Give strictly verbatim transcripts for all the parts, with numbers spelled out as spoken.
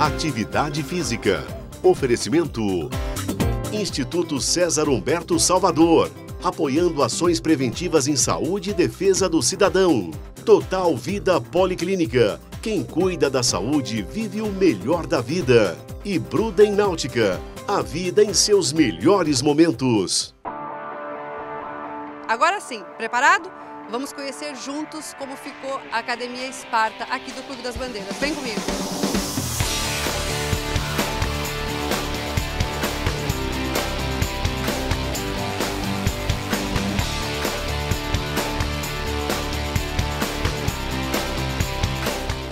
Atividade física. Oferecimento. Instituto César Humberto Salvador. Apoiando ações preventivas em saúde e defesa do cidadão. Total Vida Policlínica. Quem cuida da saúde vive o melhor da vida. E Bruden Náutica. A vida em seus melhores momentos. Agora sim, preparado? Vamos conhecer juntos como ficou a Academia Sparta aqui do Clube das Bandeiras. Vem comigo!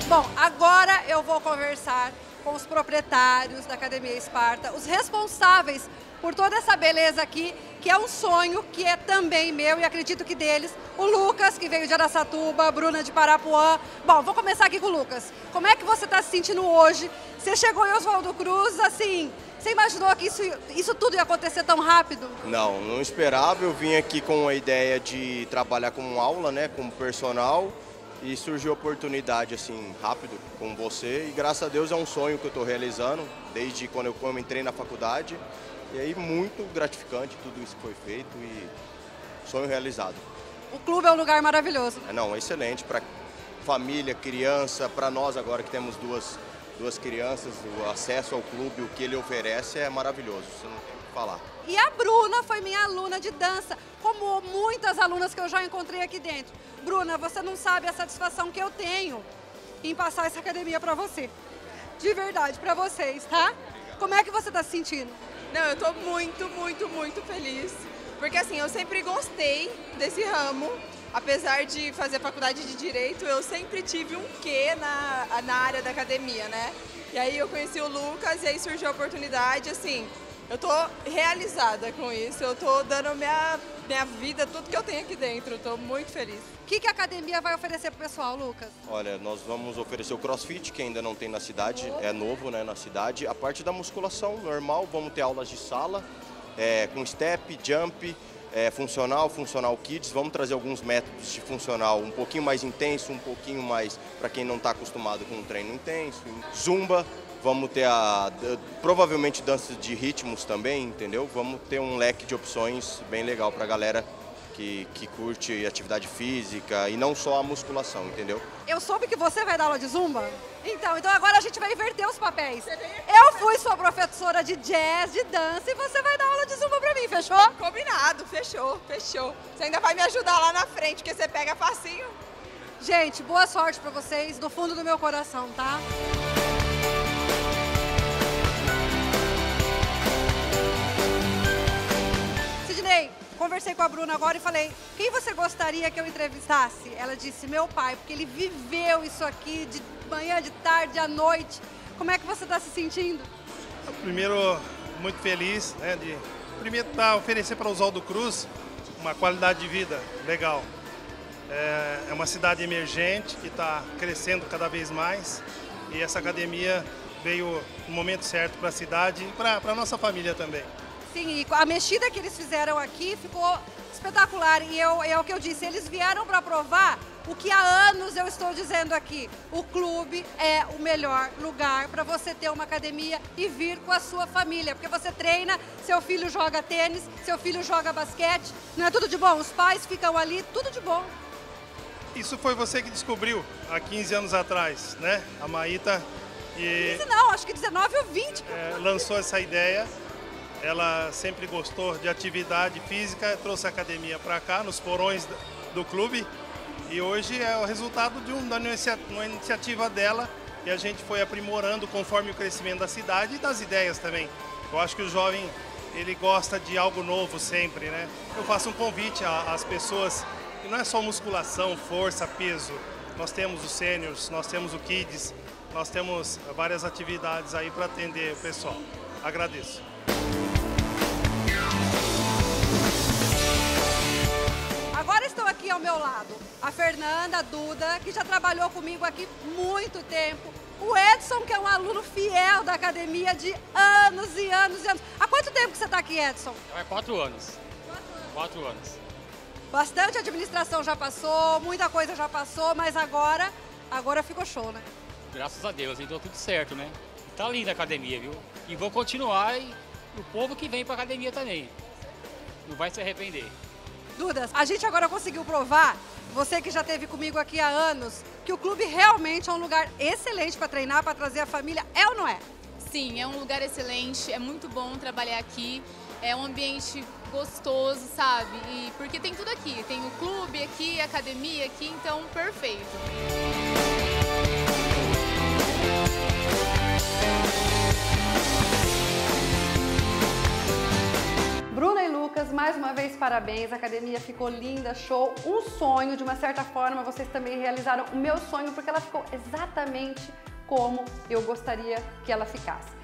Bom, agora eu vou conversar com os proprietários da Academia Sparta, os responsáveis por toda essa beleza aqui, que é um sonho, que é também meu e acredito que deles, o Lucas, que veio de Araçatuba, a Bruna de Parapuã. Bom, vou começar aqui com o Lucas. Como é que você está se sentindo hoje? Você chegou em Oswaldo Cruz, assim, você imaginou que isso, isso tudo ia acontecer tão rápido? Não, não esperava. Eu vim aqui com a ideia de trabalhar como aula, né, como personal, e surgiu a oportunidade, assim, rápido com você, e graças a Deus é um sonho que eu estou realizando, desde quando eu, quando eu entrei na faculdade. E aí, muito gratificante tudo isso que foi feito e sonho realizado. O clube é um lugar maravilhoso. É, não, é excelente para família, criança, para nós agora que temos duas, duas crianças, o acesso ao clube, o que ele oferece é maravilhoso, você não tem o que falar. E a Bruna foi minha aluna de dança, como muitas alunas que eu já encontrei aqui dentro. Bruna, você não sabe a satisfação que eu tenho em passar essa academia para você. De verdade, para vocês, tá? Obrigado. Como é que você está se sentindo? Não, eu tô muito, muito, muito feliz, porque assim, eu sempre gostei desse ramo, apesar de fazer faculdade de Direito, eu sempre tive um quê na, na área da academia, né? E aí eu conheci o Lucas e aí surgiu a oportunidade, assim, eu tô realizada com isso, eu tô dando minha, minha vida, tudo que eu tenho aqui dentro, eu tô muito feliz. O que, que a academia vai oferecer pro pessoal, Lucas? Olha, nós vamos oferecer o CrossFit, que ainda não tem na cidade, é novo, né, na cidade. A parte da musculação normal, vamos ter aulas de sala, é, com step, jump, é, funcional, funcional kids. Vamos trazer alguns métodos de funcional um pouquinho mais intenso, um pouquinho mais para quem não está acostumado com um treino intenso. Zumba. Vamos ter a, provavelmente dança de ritmos também, entendeu? Vamos ter um leque de opções bem legal para a galera que, que curte atividade física e não só a musculação, entendeu? Eu soube que você vai dar aula de Zumba? Então, então agora a gente vai inverter os papéis. Eu fui sua professora de jazz, de dança, e você vai dar aula de Zumba para mim, fechou? Combinado, fechou, fechou. Você ainda vai me ajudar lá na frente, porque você pega facinho. Gente, boa sorte para vocês, do fundo do meu coração, tá? Conversei com a Bruna agora e falei, quem você gostaria que eu entrevistasse? Ela disse, meu pai, porque ele viveu isso aqui de manhã, de tarde, à noite. Como é que você está se sentindo? Primeiro, muito feliz, né, de primeiro tá, oferecer para Oswaldo Cruz uma qualidade de vida legal. É, é uma cidade emergente que está crescendo cada vez mais e essa academia veio no momento certo para a cidade e para a nossa família também. Sim, e a mexida que eles fizeram aqui ficou espetacular e eu, é o que eu disse, eles vieram para provar o que há anos eu estou dizendo aqui. O clube é o melhor lugar para você ter uma academia e vir com a sua família, porque você treina, seu filho joga tênis, seu filho joga basquete, não é tudo de bom? Os pais ficam ali, tudo de bom. Isso foi você que descobriu há quinze anos atrás, né? A Maíta... E... quinze não, acho que dezenove ou vinte. É, lançou essa ideia. Ela sempre gostou de atividade física, trouxe a academia para cá, nos porões do clube. E hoje é o resultado de uma iniciativa dela e a gente foi aprimorando conforme o crescimento da cidade e das ideias também. Eu acho que o jovem, ele gosta de algo novo sempre, né? Eu faço um convite às pessoas, e não é só musculação, força, peso. Nós temos os sêniors, nós temos o kids, nós temos várias atividades aí para atender o pessoal. Agradeço. Agora estão aqui ao meu lado a Fernanda, a Duda, que já trabalhou comigo aqui muito tempo, o Edson, que é um aluno fiel da academia de anos e anos e anos. Há quanto tempo que você está aqui, Edson? É quatro anos. Quatro anos. Quatro anos. Bastante administração já passou, muita coisa já passou, mas agora, agora ficou show, né? Graças a Deus, então tudo certo, né? tá linda a academia, viu? E vou continuar, e o povo que vem pra academia também não vai se arrepender. Dudas, a gente agora conseguiu provar, você que já esteve comigo aqui há anos, que o clube realmente é um lugar excelente para treinar, para trazer a família, é ou não é? Sim, é um lugar excelente, é muito bom trabalhar aqui, é um ambiente gostoso, sabe? E porque tem tudo aqui, tem o clube aqui, a academia aqui, então perfeito. Mais uma vez, parabéns, a academia ficou linda, show, um sonho, de uma certa forma vocês também realizaram o meu sonho, porque ela ficou exatamente como eu gostaria que ela ficasse.